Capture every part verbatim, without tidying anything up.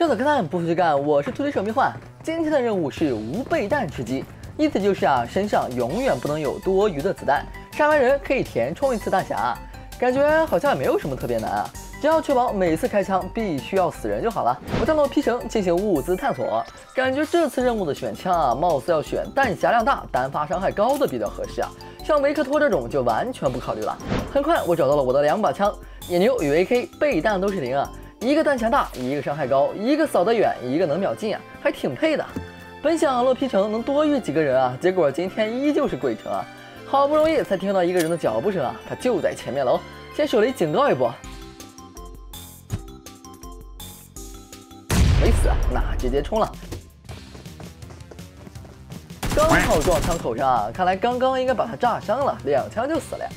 这个跟他很不去干，我是推理手迷幻。今天的任务是无备弹吃鸡，意思就是啊，身上永远不能有多余的子弹，杀完人可以填充一次弹匣。感觉好像也没有什么特别难啊，只要确保每次开枪必须要死人就好了。我战斗 P 城进行物资探索，感觉这次任务的选枪啊，貌似要选弹匣量大、单发伤害高的比较合适啊。像维克托这种就完全不考虑了。很快我找到了我的两把枪，野牛与 A K 备弹都是零啊。 一个弹匣大，一个伤害高，一个扫得远，一个能秒近啊，还挺配的。本想洛皮城能多遇几个人啊，结果今天依旧是鬼城啊！好不容易才听到一个人的脚步声啊，他就在前面楼，先手雷警告一波，没死，那直接冲了。刚好撞枪口上啊，看来刚刚应该把他炸伤了，两枪就死了呀。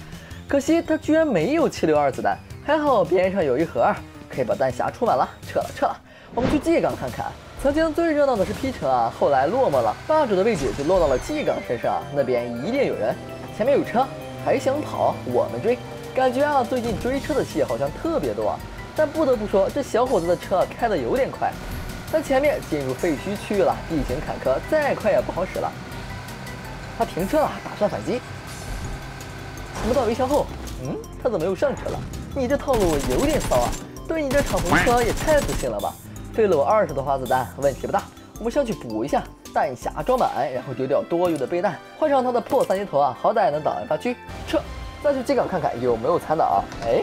可惜他居然没有七六二子弹，还好边上有一盒。 可以把弹匣充满了，撤了撤了，我们去 G 杠看看。曾经最热闹的是 P 城啊，后来落寞了，霸主的位置就落到了 G 杠身上，那边一定有人。前面有车，还想跑？我们追。感觉啊，最近追车的戏好像特别多啊。但不得不说，这小伙子的车开的有点快。但前面进入废墟区域了，地形坎坷，再快也不好使了。他停车了，打算反击。我们到围墙后，嗯，他怎么又上车了？你这套路有点骚啊。 对你这敞篷车也太自信了吧！费了我二十多发子弹，问题不大。我们上去补一下弹匣装满，然后丢掉多余的备弹，换上他的破三级头啊，好歹能挡一发狙。撤，再去机港看看有没有残党啊。哎，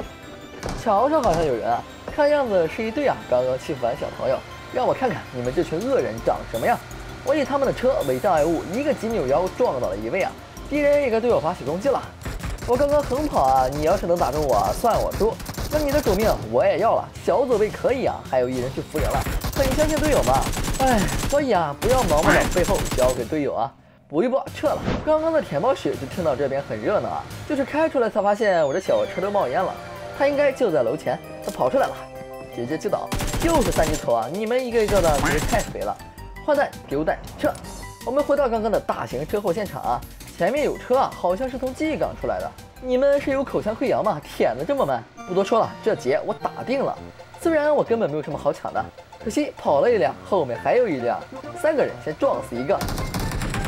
桥上好像有人啊，看样子是一队啊，刚刚欺负完小朋友。让我看看你们这群恶人长什么样！我以他们的车为障碍物，一个急扭腰撞倒了一位啊，敌人也该对我发起攻击了。我刚刚横跑啊，你要是能打中我，算我输。 那你的主命我也要了，小走位可以啊，还有一人去扶人了，很相信队友嘛。哎，所以啊，不要盲目的背后交给队友啊，补一波撤了。刚刚的填包室就听到这边很热闹啊，就是开出来才发现我这小车都冒烟了，他应该就在楼前，他跑出来了，直接击倒，又是三级头啊！你们一个一个的实在太肥了，换弹丢弹撤。我们回到刚刚的大型车祸现场啊，前面有车啊，好像是从 G 港出来的。 你们是有口腔溃疡吗？舔的这么慢，不多说了，这节我打定了。虽然我根本没有什么好抢的，可惜跑了一辆，后面还有一辆，三个人先撞死一个。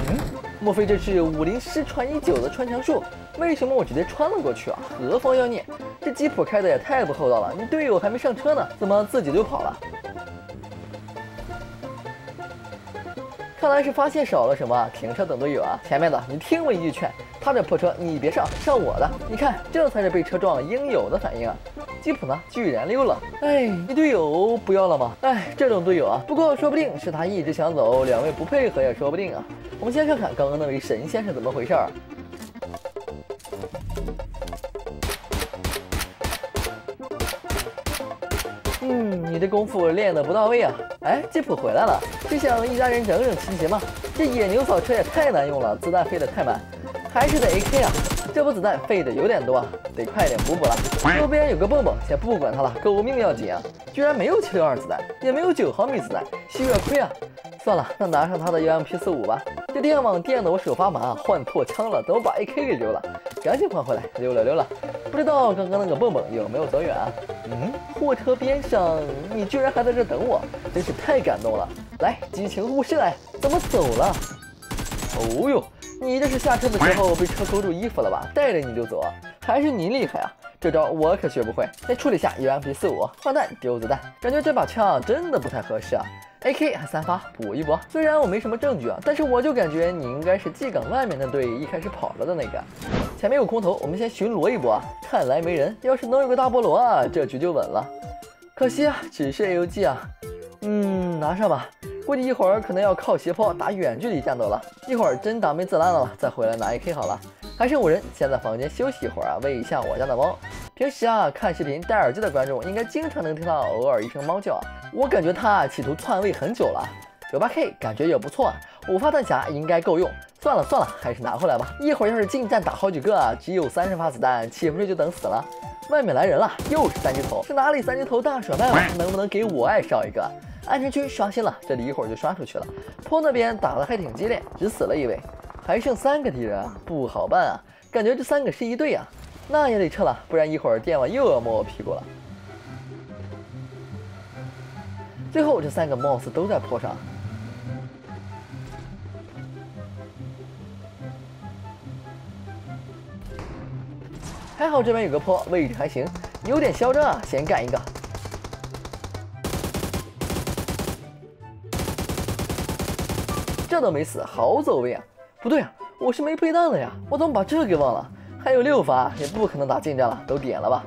嗯，莫非这是武林失传已久的穿墙术？为什么我直接穿了过去啊？何方妖孽？这吉普开的也太不厚道了！你队友还没上车呢，怎么自己就跑了？看来是发现少了什么，停车等队友啊！前面的，你听我一句劝。 他这破车，你别上，上我的！你看，这才是被车撞应有的反应啊！吉普呢，居然溜了！哎，你队友不要了吗？哎，这种队友啊，不过说不定是他一直想走，两位不配合也说不定啊。我们先看看刚刚那位神仙是怎么回事儿。嗯，你这功夫练得不到位啊！哎，吉普回来了，是想一家人整整齐齐吗？这野牛扫车也太难用了，子弹飞得太慢。 还是得 A K 啊，这波子弹费的有点多，得快点补补了。右边有个蹦蹦，先不管它了，狗命要紧啊！居然没有七六二子弹，也没有九毫米子弹，血亏啊！算了，那拿上他的幺 M P 四五吧。这电网电的我手发麻，换破枪了，等我把 A K 给溜了，赶紧换回来。溜了溜了，不知道刚刚那个蹦蹦有没有走远啊？嗯，货车边上，你居然还在这等我，真是太感动了！来，激情护士来，怎么走了？哦呦！ 你这是下车的时候被车勾住衣服了吧？带着你就走，还是你厉害啊！这招我可学不会。先处理下 U M P 四五，换弹丢子弹。感觉这把枪真的不太合适啊。A K 还三发补一波。虽然我没什么证据啊，但是我就感觉你应该是 G 港外面那队一开始跑了的那个。前面有空投，我们先巡逻一波啊。看来没人，要是能有个大菠萝啊，这局就稳了。可惜啊，只是 A O G 啊。嗯，拿上吧。 估计一会儿可能要靠斜坡打远距离战斗了，一会儿真打没子弹了，再回来拿 A K 好了。还剩五人，先在房间休息一会儿啊，喂一下我家的猫。平时啊看视频戴耳机的观众应该经常能听到偶尔一声猫叫，我感觉它企图篡位很久了。九八 K 感觉也不错，五发弹匣应该够用。算了算了，还是拿回来吧。一会儿要是近战打好几个啊，只有三十发子弹，岂不是就等死了？外面来人了，又是三级头，是哪里三级头大甩卖了？能不能给我爱上一个？ 安全区刷新了，这里一会儿就刷出去了。坡那边打的还挺激烈，只死了一位，还剩三个敌人啊，不好办啊！感觉这三个是一队啊，那也得撤了，不然一会儿电网又要摸我屁股了。最后这三个 mouse 都在坡上。还好这边有个坡，位置还行，有点嚣张啊！先干一个。 这都没死，好走位啊！不对啊，我是没配弹了呀，我怎么把这个给忘了？还有六发，也不可能打近战了，都点了吧？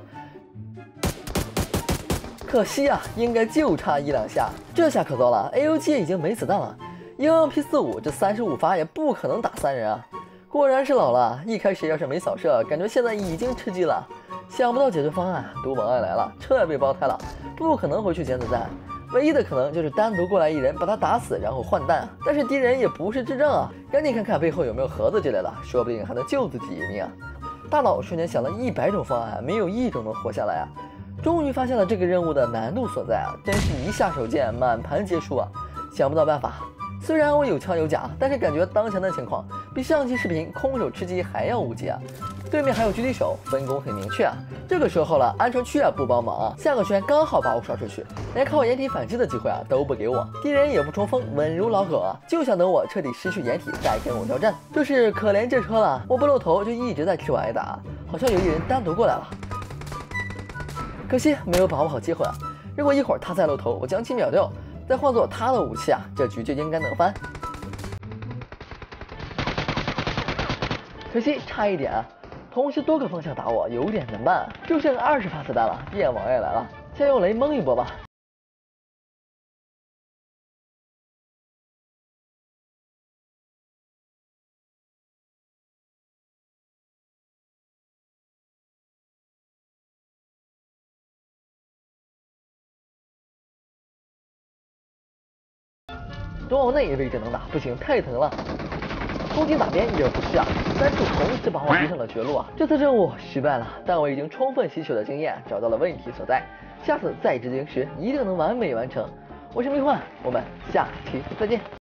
可惜啊，应该就差一两下，这下可糟了 ！A O G 已经没子弹了，英雄 P 四十五这三十五发也不可能打三人啊！果然是老了，一开始要是没扫射，感觉现在已经吃鸡了。想不到解决方案，独门爱来了，这也被爆胎了，不可能回去捡子弹。 唯一的可能就是单独过来一人，把他打死，然后换弹。但是敌人也不是智障啊，赶紧看看背后有没有盒子之类的，说不定还能救自己一命啊！大脑瞬间想了一百种方案，没有一种能活下来啊！终于发现了这个任务的难度所在啊，真是一下手贱，满盘皆输啊！想不到办法，虽然我有枪有甲，但是感觉当前的情况比上期视频空手吃鸡还要无解啊！对面还有狙击手，分工很明确啊！ 这个时候了，安全区啊不帮忙啊，下个圈刚好把我刷出去，连靠掩体反击的机会啊都不给我，敌人也不冲锋，稳如老狗啊，就想等我彻底失去掩体再跟我交战。就是可怜这车了，我不露头就一直在替我挨打，好像有一人单独过来了，可惜没有把握好机会啊。如果一会儿他再露头，我将其秒掉，再换做他的武器啊，这局就应该能翻。可惜差一点啊。 同时多个方向打我，有点难办，就剩二十发子弹了。电网也来了，先用雷蒙一波吧。多往内位置能打，不行，太疼了。 攻击哪边也不是啊，三处同时把我逼上了绝路啊！这次任务失败了，但我已经充分吸取了经验，找到了问题所在。下次再执行时一定能完美完成。我是迷幻，我们下期再见。